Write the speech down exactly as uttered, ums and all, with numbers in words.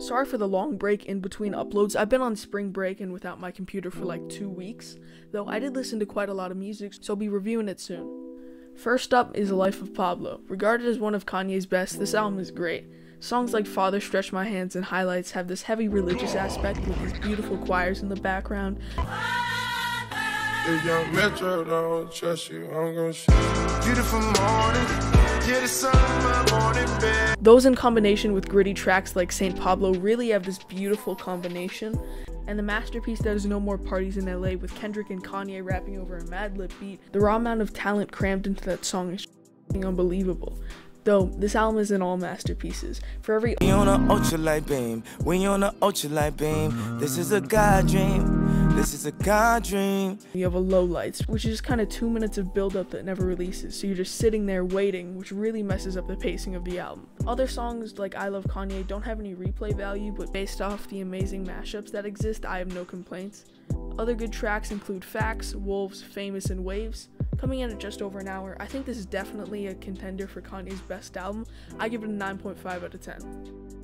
Sorry for the long break in between uploads. I've been on spring break and without my computer for like two weeks, though I did listen to quite a lot of music, so I'll be reviewing it soon. First up is The Life of Pablo. Regarded as one of Kanye's best, this album is great. Songs like Father Stretch My Hands and Highlights have this heavy religious aspect with these beautiful choirs in the background. Beautiful morning. Those in combination with gritty tracks like Saint Pablo really have this beautiful combination, and the masterpiece that is No More Parties in L A with Kendrick and Kanye rapping over a Madlib beat, the raw amount of talent crammed into that song is unbelievable. Though, this album isn't all masterpieces. For every We on a Ultralight Beam, We on a Ultralight Beam, this is a God dream, this is a God dream. You have a Lowlights, which is just kind of two minutes of build-up that never releases, so you're just sitting there waiting, which really messes up the pacing of the album. Other songs like I Love Kanye don't have any replay value, but based off the amazing mashups that exist, I have no complaints. Other good tracks include Facts, Wolves, Famous, and Waves. Coming in at just over an hour, I think this is definitely a contender for Kanye's best album. I give it a nine point five out of ten.